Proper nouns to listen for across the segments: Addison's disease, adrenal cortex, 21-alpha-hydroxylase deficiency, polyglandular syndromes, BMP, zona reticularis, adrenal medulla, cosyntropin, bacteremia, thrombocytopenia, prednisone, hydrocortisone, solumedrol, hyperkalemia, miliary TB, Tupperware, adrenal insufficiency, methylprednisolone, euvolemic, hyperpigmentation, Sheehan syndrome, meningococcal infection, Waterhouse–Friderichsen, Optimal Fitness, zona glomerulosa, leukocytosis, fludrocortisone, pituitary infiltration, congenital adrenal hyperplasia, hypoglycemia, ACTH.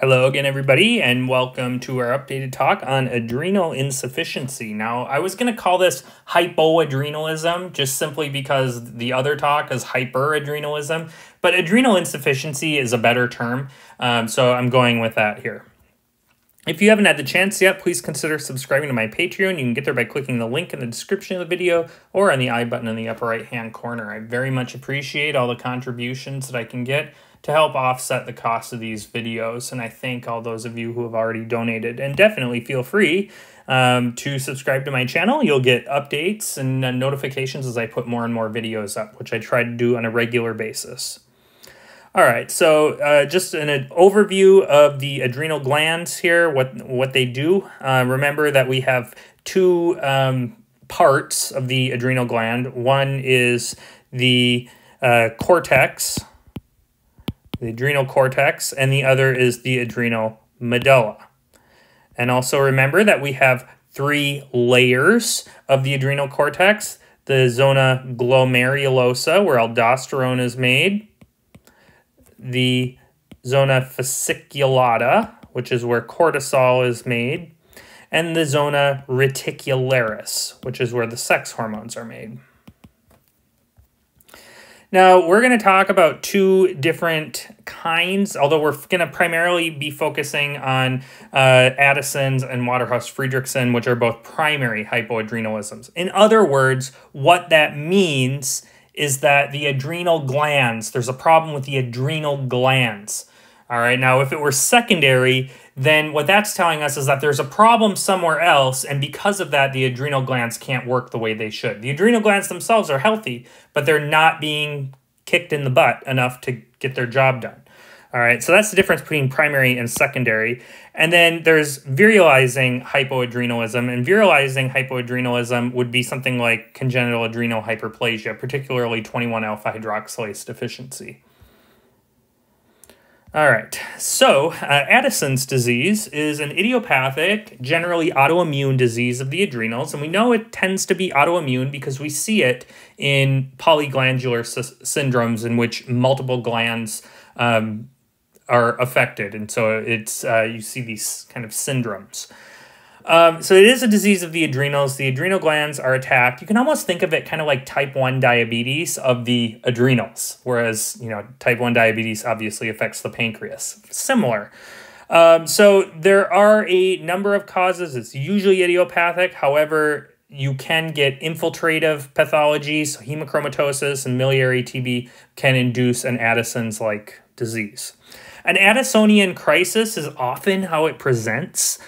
Hello again, everybody, and welcome to our updated talk on adrenal insufficiency. Now, I was going to call this hypoadrenalism just simply because the other talk is hyperadrenalism, but adrenal insufficiency is a better term, so I'm going with that here. If you haven't had the chance yet, please consider subscribing to my Patreon. You can get there by clicking the link in the description of the video or on the I button in the upper right-hand corner. I very much appreciate all the contributions that I can get to help offset the cost of these videos. And I thank all those of you who have already donated. And definitely feel free to subscribe to my channel. You'll get updates and notifications as I put more and more videos up, which I try to do on a regular basis. All right, so just an overview of the adrenal glands here, what they do. Remember that we have two parts of the adrenal gland. One is the cortex, the adrenal cortex, and the other is the adrenal medulla. And also remember that we have three layers of the adrenal cortex: the zona glomerulosa, where aldosterone is made, the zona fasciculata, which is where cortisol is made, and the zona reticularis, which is where the sex hormones are made. Now, we're going to talk about two different kinds, although we're going to primarily be focusing on Addison's and Waterhouse–Friderichsen, which are both primary hypoadrenalisms. In other words, what that means is that the adrenal glands, there's a problem with the adrenal glands. All right, now if it were secondary, then what that's telling us is that there's a problem somewhere else, and because of that, the adrenal glands can't work the way they should. The adrenal glands themselves are healthy, but they're not being kicked in the butt enough to get their job done. All right, so that's the difference between primary and secondary. And then there's virilizing hypoadrenalism, and virilizing hypoadrenalism would be something like congenital adrenal hyperplasia, particularly 21-alpha-hydroxylase deficiency. All right, so Addison's disease is an idiopathic, generally autoimmune disease of the adrenals, and we know it tends to be autoimmune because we see it in polyglandular syndromes in which multiple glands are affected, and so it's you see these kind of syndromes. So it is a disease of the adrenals. The adrenal glands are attacked. You can almost think of it kind of like type 1 diabetes of the adrenals, whereas, you know, type 1 diabetes obviously affects the pancreas. Similar. So there are a number of causes. It's usually idiopathic. However, you can get infiltrative pathologies. So hemochromatosis and miliary TB can induce an Addison's-like disease. An Addisonian crisis is often how it presents.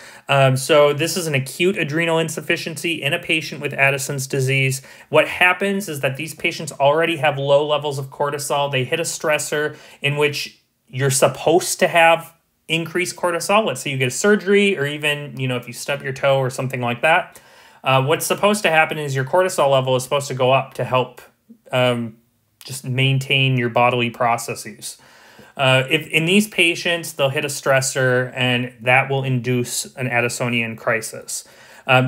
So this is an acute adrenal insufficiency in a patient with Addison's disease. What happens is that these patients already have low levels of cortisol. They hit a stressor in which you're supposed to have increased cortisol. Let's say you get a surgery, or even, you know, if you stub your toe or something like that. What's supposed to happen is your cortisol level is supposed to go up to help just maintain your bodily processes. If in these patients, they'll hit a stressor, and that will induce an Addisonian crisis.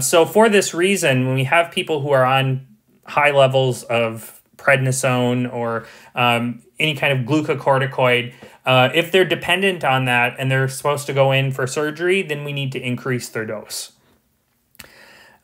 So for this reason, when we have people who are on high levels of prednisone or any kind of glucocorticoid, if they're dependent on that and they're supposed to go in for surgery, then we need to increase their dose.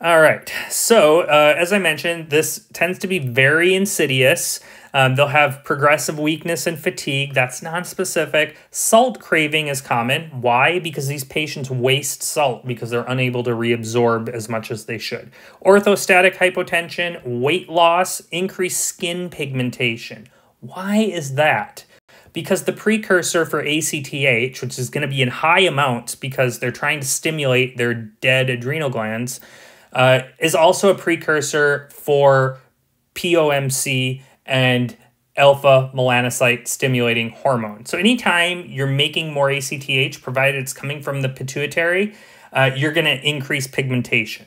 All right, so as I mentioned, this tends to be very insidious. They'll have progressive weakness and fatigue. That's nonspecific. Salt craving is common. Why? Because these patients waste salt because they're unable to reabsorb as much as they should. Orthostatic hypotension, weight loss, increased skin pigmentation. Why is that? Because the precursor for ACTH, which is going to be in high amounts because they're trying to stimulate their dead adrenal glands, is also a precursor for POMC and alpha melanocyte stimulating hormone. So anytime you're making more ACTH, provided it's coming from the pituitary, you're going to increase pigmentation.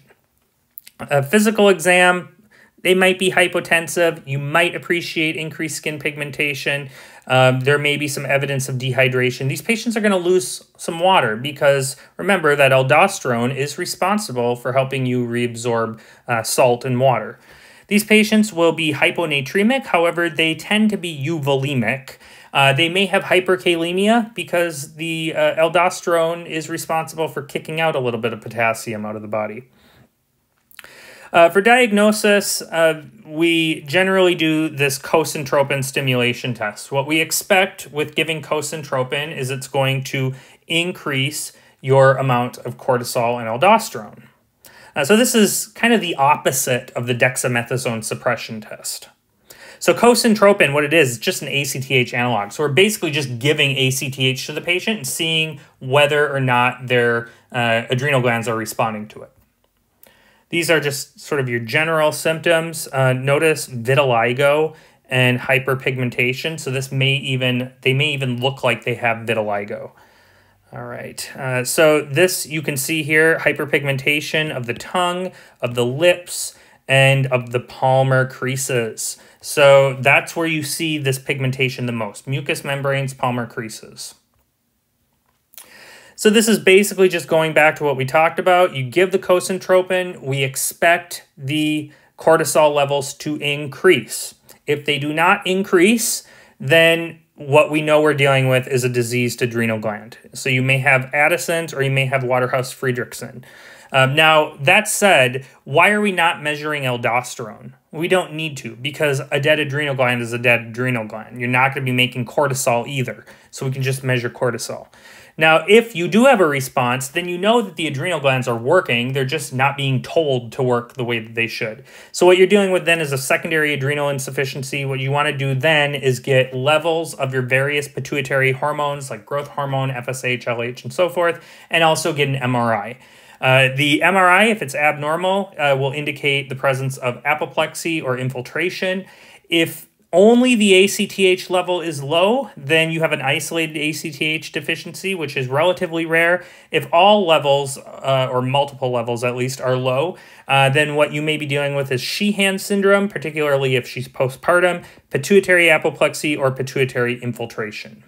A physical exam, they might be hypotensive. You might appreciate increased skin pigmentation. There may be some evidence of dehydration. These patients are going to lose some water because remember that aldosterone is responsible for helping you reabsorb salt and water. These patients will be hyponatremic. However, they tend to be euvolemic. They may have hyperkalemia because the aldosterone is responsible for kicking out a little bit of potassium out of the body. For diagnosis, we generally do this cosyntropin stimulation test. What we expect with giving cosyntropin is it's going to increase your amount of cortisol and aldosterone. So this is kind of the opposite of the dexamethasone suppression test. So cosyntropin, what it is just an ACTH analog. So we're basically just giving ACTH to the patient and seeing whether or not their adrenal glands are responding to it. These are just sort of your general symptoms. Notice vitiligo and hyperpigmentation. So this may even, they may even look like they have vitiligo. All right. So this you can see here, hyperpigmentation of the tongue, of the lips, and of the palmar creases. So that's where you see this pigmentation the most. Mucous membranes, palmar creases. So this is basically just going back to what we talked about. You give the cosyntropin, we expect the cortisol levels to increase. If they do not increase, then what we know we're dealing with is a diseased adrenal gland. So you may have Addison's or you may have Waterhouse–Friderichsen. Now, that said, why are we not measuring aldosterone? We don't need to, because a dead adrenal gland is a dead adrenal gland. You're not going to be making cortisol either, so we can just measure cortisol. Now, if you do have a response, then you know that the adrenal glands are working. They're just not being told to work the way that they should. So what you're dealing with then is a secondary adrenal insufficiency. What you want to do then is get levels of your various pituitary hormones like growth hormone, FSH, LH, and so forth, and also get an MRI. The MRI, if it's abnormal, will indicate the presence of apoplexy or infiltration. If only the ACTH level is low, then you have an isolated ACTH deficiency, which is relatively rare. If all levels, or multiple levels at least, are low, then what you may be dealing with is Sheehan syndrome, particularly if she's postpartum, pituitary apoplexy, or pituitary infiltration.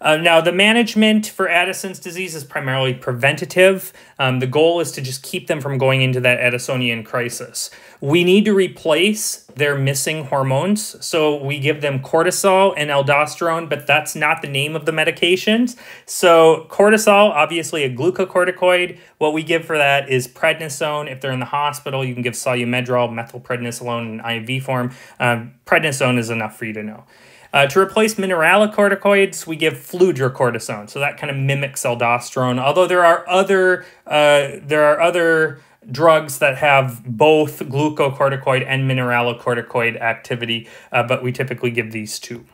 Now, the management for Addison's disease is primarily preventative. The goal is to just keep them from going into that Addisonian crisis. We need to replace their missing hormones. So we give them cortisol and aldosterone, but that's not the name of the medications. So cortisol, obviously a glucocorticoid. What we give for that is prednisone. If they're in the hospital, you can give solumedrol, methylprednisolone in IV form. Prednisone is enough for you to know. To replace mineralocorticoids, we give fludrocortisone, so that kind of mimics aldosterone. Although there are other drugs that have both glucocorticoid and mineralocorticoid activity, but we typically give these two.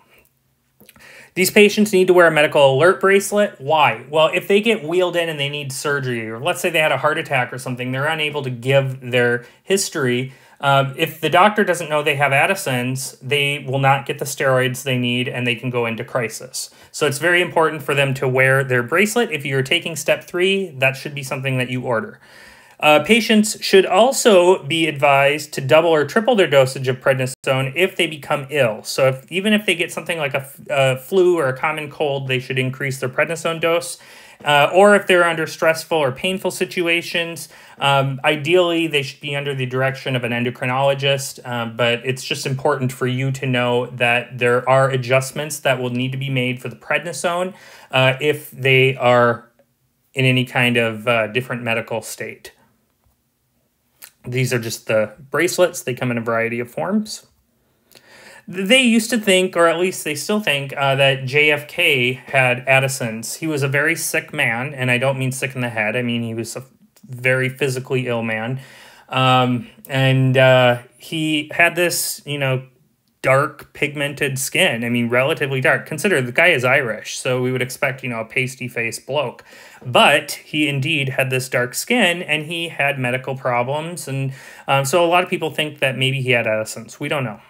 These patients need to wear a medical alert bracelet. Why? Well, if they get wheeled in and they need surgery, or let's say they had a heart attack or something, they're unable to give their history. If the doctor doesn't know they have Addison's, they will not get the steroids they need and they can go into crisis. So it's very important for them to wear their bracelet. If you're taking step 3, that should be something that you order. Patients should also be advised to double or triple their dosage of prednisone if they become ill. So even if they get something like a flu or a common cold, they should increase their prednisone dose. Or if they're under stressful or painful situations, ideally they should be under the direction of an endocrinologist, but it's just important for you to know that there are adjustments that will need to be made for the prednisone if they are in any kind of different medical state. These are just the bracelets. They come in a variety of forms. They used to think, or at least they still think, that JFK had Addison's. He was a very sick man, and I don't mean sick in the head. I mean, he was a very physically ill man. And he had this, you know, dark pigmented skin. I mean, relatively dark. Consider the guy is Irish, so we would expect, you know, a pasty-faced bloke. But he indeed had this dark skin, and he had medical problems. And so a lot of people think that maybe he had Addison's. We don't know.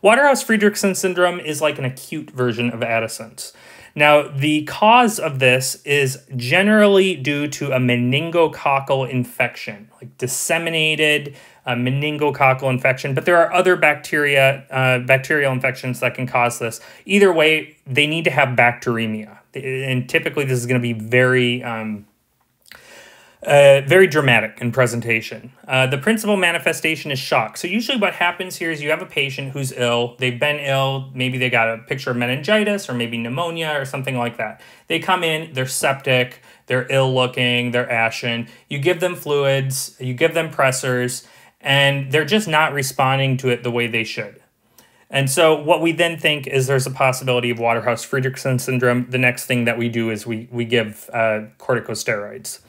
Waterhouse–Friderichsen syndrome is like an acute version of Addison's. Now, the cause of this is generally due to a meningococcal infection, like disseminated meningococcal infection, but there are other bacterial infections that can cause this. Either way, they need to have bacteremia, and typically this is going to be very Very dramatic in presentation. The principal manifestation is shock. So usually what happens here is you have a patient who's ill. They've been ill. Maybe they got a picture of meningitis or maybe pneumonia or something like that. They come in, they're septic, they're ill-looking, they're ashen. You give them fluids, you give them pressors, and they're just not responding to it the way they should. And so what we then think is there's a possibility of Waterhouse–Friderichsen syndrome. The next thing that we do is we give corticosteroids.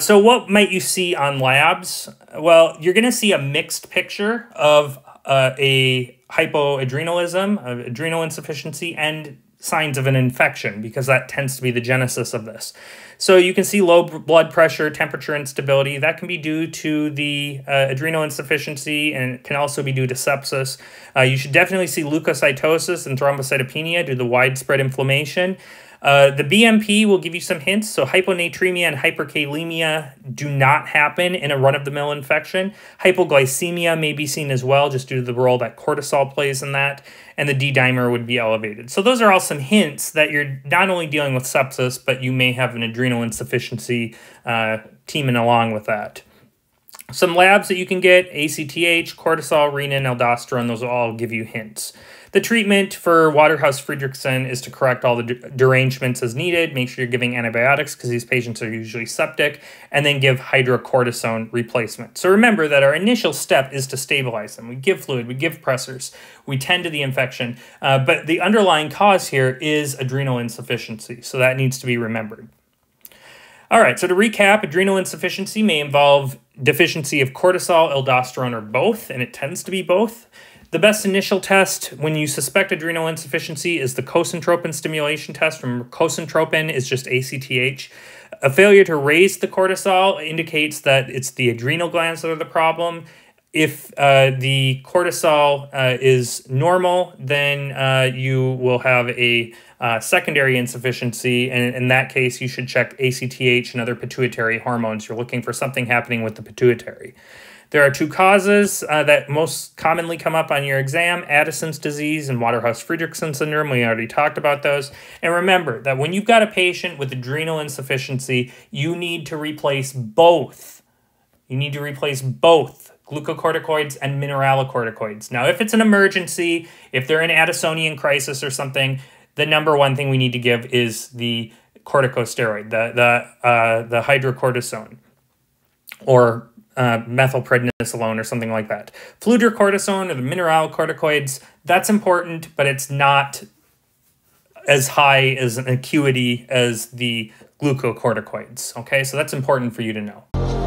So what might you see on labs? Well, you're going to see a mixed picture of a hypoadrenalism, of adrenal insufficiency, and signs of an infection, because that tends to be the genesis of this. So you can see low blood pressure, temperature instability. That can be due to the adrenal insufficiency, and it can also be due to sepsis. You should definitely see leukocytosis and thrombocytopenia due to widespread inflammation. The BMP will give you some hints. So hyponatremia and hyperkalemia do not happen in a run-of-the-mill infection. Hypoglycemia may be seen as well, just due to the role that cortisol plays in that. And the D-dimer would be elevated. So those are all some hints that you're not only dealing with sepsis, but you may have an adrenal insufficiency teaming along with that. Some labs that you can get, ACTH, cortisol, renin, aldosterone, those will all give you hints. The treatment for Waterhouse–Friderichsen is to correct all the derangements as needed. Make sure you're giving antibiotics because these patients are usually septic, and then give hydrocortisone replacement. So remember that our initial step is to stabilize them. We give fluid, we give pressors, we tend to the infection, but the underlying cause here is adrenal insufficiency, so that needs to be remembered. All right, so to recap, adrenal insufficiency may involve deficiency of cortisol, aldosterone, or both, and it tends to be both. The best initial test when you suspect adrenal insufficiency is the cosyntropin stimulation test. Remember, cosyntropin is just ACTH. A failure to raise the cortisol indicates that it's the adrenal glands that are the problem. If the cortisol is normal, then you will have a secondary insufficiency, and in that case, you should check ACTH and other pituitary hormones. You're looking for something happening with the pituitary. There are two causes that most commonly come up on your exam, Addison's disease and Waterhouse–Friderichsen syndrome. We already talked about those. And remember that when you've got a patient with adrenal insufficiency, you need to replace both. You need to replace both glucocorticoids and mineralocorticoids. Now, if it's an emergency, if they're in Addisonian crisis or something, the number one thing we need to give is the corticosteroid, the hydrocortisone, or methylprednisolone or something like that. Fludrocortisone or the mineralocorticoids, that's important, but it's not as high as an acuity as the glucocorticoids. Okay, so that's important for you to know.